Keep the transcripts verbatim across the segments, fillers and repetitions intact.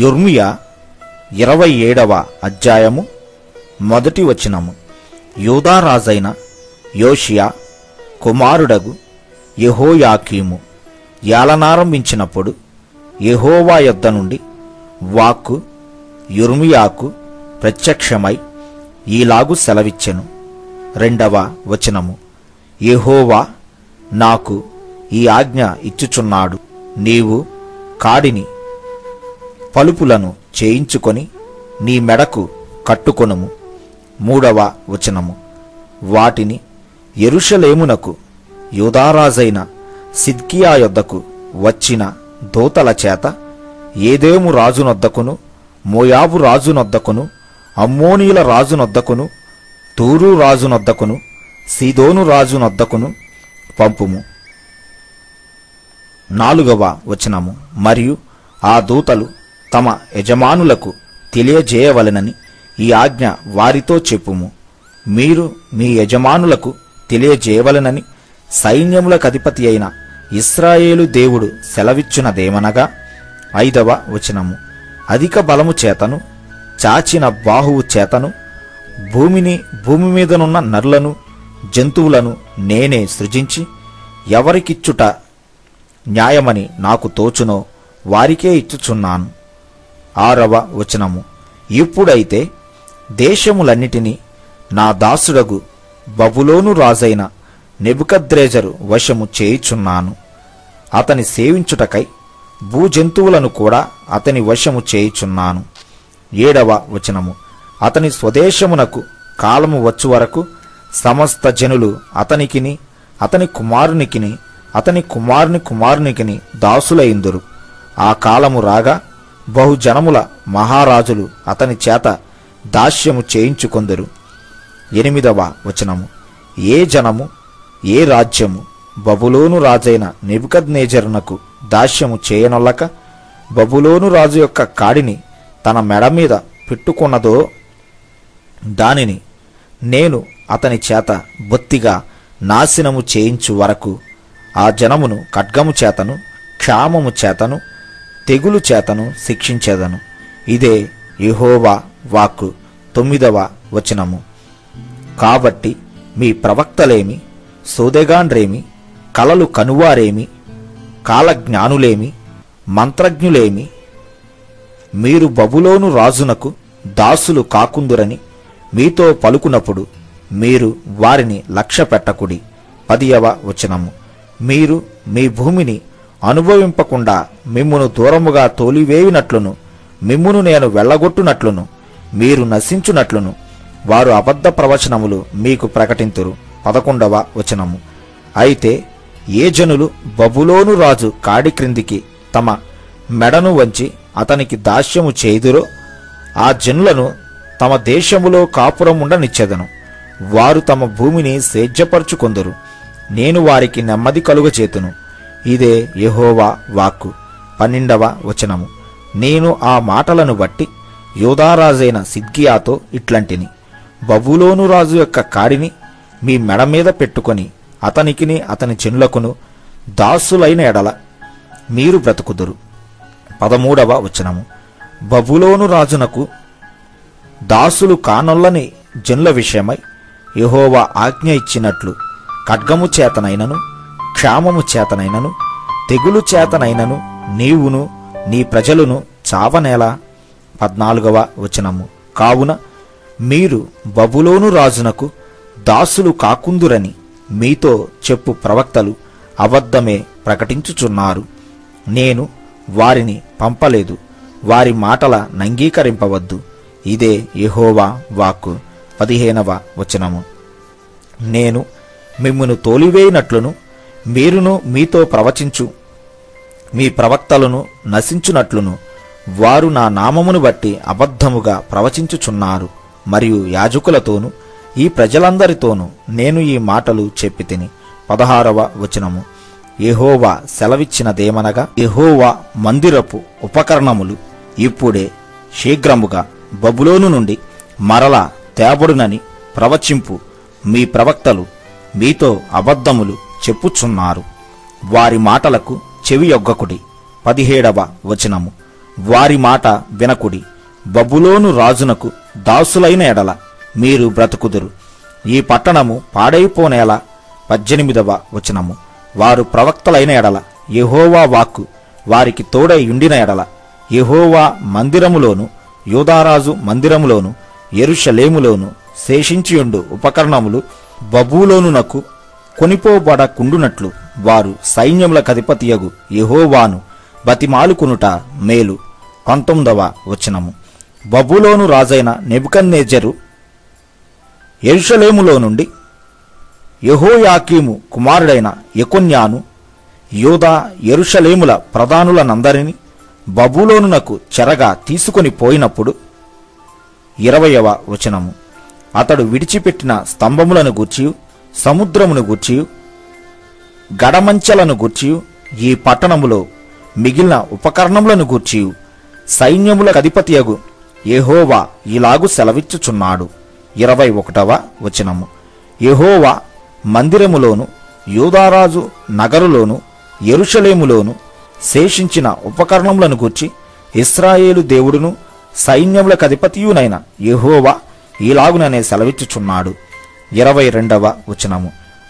యెర్మీయా ఇరవై ఏడవ అధ్యాయము మొదటి వచనము. యూదారాజైన యోషియా కుమారుడగు యెహోయాకీము ఏలనారంభించినప్పుడు యెహోవా యొద్ద నుండి వాక్కు యెర్మీయాకు ప్రత్యక్షమై ఈలాగు సెలవిచ్చెను. రెండవ వచనము. యెహోవా నాకు ఈ ఆజ్ఞ ఇచ్చుచున్నాడు, నీవు కాడిని పలుపులను చేయించుకొని నీ మెడకు కట్టుకొనుము. మూడవ వచనము. వాటిని యెరూషలేమునకు యూదారాజైన సిద్కియా యొద్దకు వచ్చిన దూతల చేత ఏదేము రాజునొద్దకును, మోయాబు రాజునొద్దకును, అమ్మోనీల రాజునొద్దకును, తూరు రాజునొద్దకును, సీదోను రాజునొద్దకును పంపుము. నాలుగవ వచనము. మరియు ఆ దూతలు తమ యజమానులకు తెలియజేయవలెనని ఈ ఆజ్ఞ వారితో చెప్పుము. మీరు మీ యజమానులకు తెలియజేయవలెనని సైన్యములకధిపతి అయిన ఇశ్రాయేలు దేవుడు సెలవిచ్చునదేమనగా, ఐదవ వచనము, అధిక బలము చేతను చాచిన బాహువు చేతను భూమిని భూమి మీదనున్న నరులను జంతువులను నేనే సృజించి ఎవరికిచ్చుట న్యాయమని నాకు తోచునో వారికే ఇచ్చుచున్నాను. ఆరవ వచనము. ఇప్పుడైతే దేశములన్నిటినీ నా దాసుడగు బబులోను రాజైన నెబుకద్రేజరు వశము చేయుచున్నాను. అతని సేవించుటకై భూజంతువులను కూడా అతని వశము చేయుచున్నాను. ఏడవ వచనము. అతని స్వదేశమునకు కాలము వచ్చు వరకు సమస్త జనులు అతనికిని అతని కుమారునికిని అతని కుమారుని కుమారునికిని దాసులైందురు. ఆ కాలము రాగా బహుజనముల మహారాజులు అతని చేత దాస్యము చేయించుకొందరు. ఎనిమిదవ వచనము. ఏ జనము ఏ రాజ్యము బబులోను రాజైన నెబుకద్నేజరునకు దాస్యము చేయనొల్లక బబులోను రాజు యొక్క కాడిని తన మెడ మీద పెట్టుకున్నదో దానిని నేను అతని చేత బొత్తిగా నాశనము చేయించు వరకు ఆ జనమును ఖడ్గము చేతను క్షామము చేతను తెగులు చేతను శిక్షించేదను. ఇదే యెహోవా వాక్కు. తొమ్మిదవ వచనము. కాబట్టి మీ ప్రవక్తలేమి, సోదెగాండ్రేమి, కలలు కనువారేమి, కాలజ్ఞానులేమి, మంత్రజ్ఞులేమి మీరు బబులోను రాజునకు దాసులు కాకుందురని మీతో పలుకునప్పుడు మీరు వారిని లక్ష్య పెట్టకుడి. పదియవ వచనము. మీరు మీ భూమిని అనుభవింపకుండా మిమ్మును దూరముగా తోలివేయునట్లును మిమ్మును నేను వెళ్ళగొట్టునట్లును మీరు నశించునట్లును వారు అబద్ధ ప్రవచనములు మీకు ప్రకటింతురు. పదకొండవ వచనము. అయితే ఏ జనులు బబులోను రాజు కాడి క్రిందికి తమ మెడను వంచి అతనికి దాస్యము చేయుదురో ఆ జనులను తమ దేశములో కాపురముండనిచ్చెదను. వారు తమ భూమిని సేద్యపరచుకొందురు, నేను వారికి నెమ్మది కలుగచేతును. ఇదే యెహోవా వాక్కు. పన్నెండవ వచనము. నేను ఆ మాటలను బట్టి యూదారాజైన సిద్కియాతో ఇట్లాంటిని, బబులోను రాజు యొక్క కాడిని మీ మెడ మీద పెట్టుకొని అతనికిని అతని జనులకును దాసులైన ఎడల మీరు బ్రతుకుదురు. పదమూడవ వచనము. బబులోను రాజునకు దాసులు కానొల్లని జనుల విషయమై యెహోవా ఆజ్ఞ ఇచ్చినట్లు ఖడ్గము చేతనైనను క్షామము చేతనైనను తెగులు చేతనైనను నీవును నీ ప్రజలను చావనేలా. పద్నాలుగవ వచనము. కావున మీరు బబులోను రాజునకు దాసులు కాకుందురని మీతో చెప్పు ప్రవక్తలు అబద్ధమే ప్రకటించుచున్నారు. నేను వారిని పంపలేదు, వారి మాటల నంగీకరింపవద్దు. ఇదే యెహోవా వాక్కు. పదిహేనవ వచనము. నేను మిమ్మును తోలివేయినట్లును మీరును మీతో ప్రవచించు మీ ప్రవక్తలను నశించునట్లును వారు నా నామమును బట్టి అబద్ధముగా ప్రవచించుచున్నారు. మరియు యాజకులతోనూ ఈ ప్రజలందరితోనూ నేను ఈ మాటలు చెప్పి తిని. పదహారవ వచనము. యెహోవా సెలవిచ్చినదేమనగా, యెహోవా మందిరపు ఉపకరణములు ఇప్పుడే శీఘ్రముగా బబులోను నుండి మరలా తేబడునని ప్రవచింపు. మీ ప్రవక్తలు మీతో అబద్ధములు చెప్పుచున్నారు, వారి మాటలకు చెవియొగ్గకుడి. పదిహేడవ వచనము. వారి మాట వినకుడి. బబులోను రాజునకు దాసులైన ఎడల మీరు బ్రతుకుదురు. ఈ పట్టణము పాడైపోనేలా. పద్దెనిమిదవ వచనము. వారు ప్రవక్తలైన ఎడల యెహోవా వాక్కు వారికి తోడై ఉండిన ఎడల యెహోవా మందిరములోను యూదారాజు మందిరములోను యెరూషలేములోను శేషించియుండు ఉపకరణములు బబులోనునకు కొనిపోబడకుండునట్లు వారు సైన్యములకధిపతియగు యెహోవాను బతిమాలుకునుట మేలు. పంతొమ్మిదవ వచనము. బబులోను రాజైన నెబుకద్రేజరు యెరూషలేములో నుండి యెహోయాకీము కుమారుడైన యెకొన్యాను యూదా యెరూషలేముల ప్రధానులనందరినీ బబులోనునకు చెరగా తీసుకొని పోయినప్పుడు. ఇరవయవ వచనము. అతడు విడిచిపెట్టిన స్తంభములను గూర్చి సముద్రమును గూర్చి గడమంచెలను గూర్చి ఈ పట్టణములో మిగిలిన ఉపకరణములను గూర్చి సైన్యములకధిపతియగు యెహోవా ఇలాగు సెలవిచ్చుచున్నాడు. ఇరవై ఒకటవ వచనము. యెహోవా మందిరములోను యూదారాజు నగరులోను యెరూషలేములోను శేషించిన ఉపకరణములను గూర్చి ఇశ్రాయేలు దేవుడును సైన్యములకధిపతియునైన యెహోవా ఇలాగుననే సెలవిచ్చుచున్నాడు. ఇరవై రెండవ వచనము.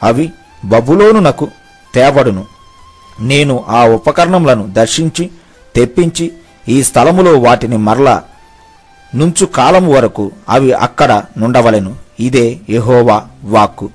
అవి బబులోనునకు తేబడును. నేను ఆ ఉపకరణములను దర్శించి తెప్పించి ఈ స్థలములో వాటిని మరల నుంచు కాలము వరకు అవి అక్కడ నుండవలెను. ఇదే యెహోవా వాక్కు.